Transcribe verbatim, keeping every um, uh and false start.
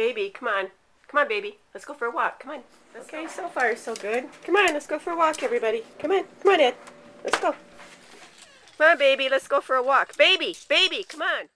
Baby, come on. Come on, baby. Let's go for a walk. Come on. Let's okay, go. So far, so good. Come on, let's go for a walk, everybody. Come on. Come on, Dad. Let's go. Come on, baby. Let's go for a walk. Baby, baby, come on.